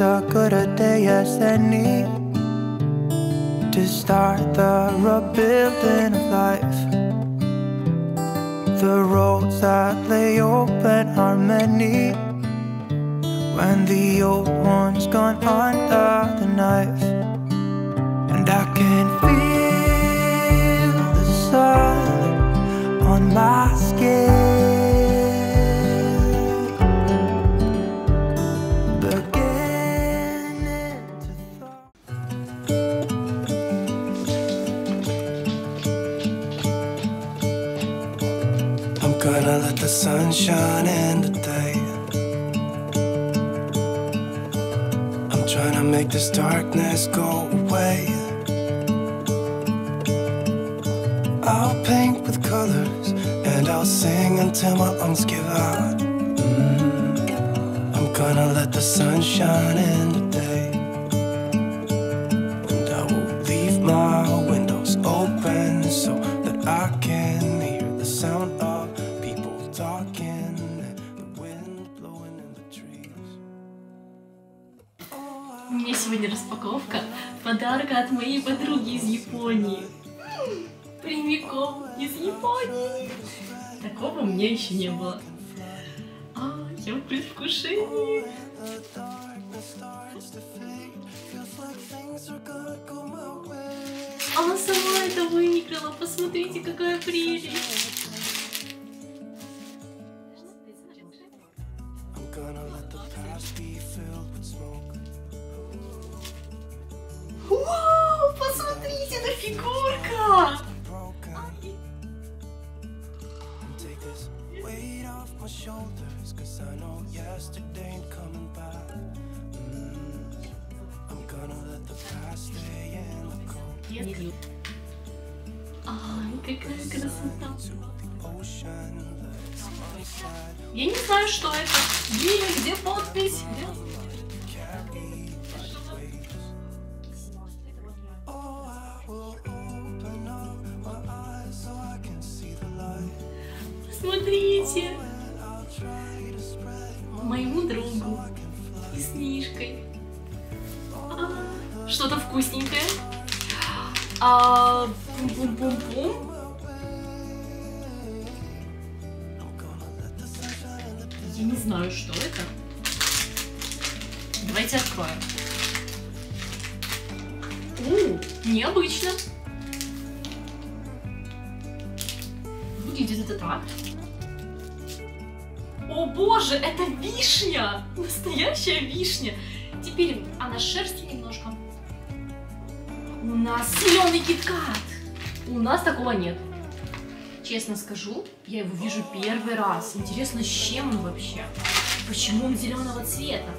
as good a day as any to start the rebuilding of life. The roads that lay open are many when the old one's gone under the knife. And I can feel the sun on my skin. Gonna let the sun shine in the day. I'm trying to make this darkness go away. I'll paint with colors and I'll sing until my lungs give out. I'm gonna let the sun shine in the day, and I will leave my windows open so that I can hear the sound of talking, the wind blowing in the trees. У меня сегодня распаковка подарка от моей подруги из Японии. Прямиком из Японии. Такого у меня еще не было. Я в предвкушении. Она сама это выиграла. Посмотрите, какая прелесть. Вау, посмотрите на фигурка! Какая красота! Я не знаю, что это. Билли, где подпись? Смотрите, моему другу и с Мишкой. Что-то вкусненькое. Бум-бум-бум-бум. Я не знаю, что это. Давайте откроем. Необычно. Выглядит это так. О боже, это вишня! Настоящая вишня! Теперь она с шерстью немножко. У нас зеленый киткат! У нас такого нет. Честно скажу, я его вижу первый раз. Интересно, с чем он вообще? Почему он зеленого цвета?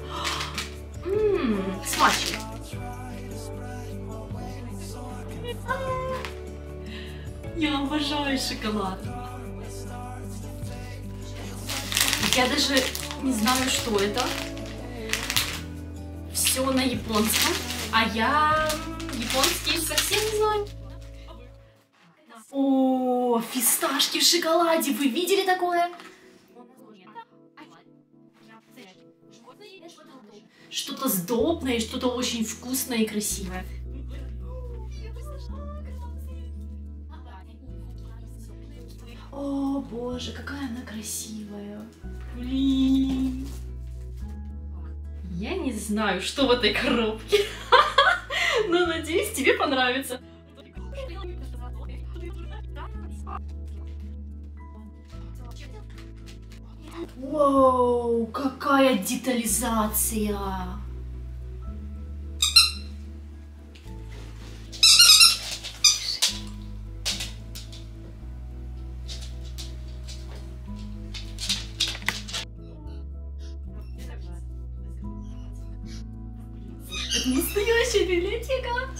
Смачный. Я обожаю шоколад. Я даже не знаю, что это. Все на японском. А я японский совсем не знаю. О, фисташки в шоколаде! Вы видели такое? Что-то сдобное, что-то очень вкусное и красивое. О, боже, какая она красивая! Блин! Я не знаю, что в этой коробке, но надеюсь, тебе понравится. Вау, какая детализация! Это настоящая библиотека!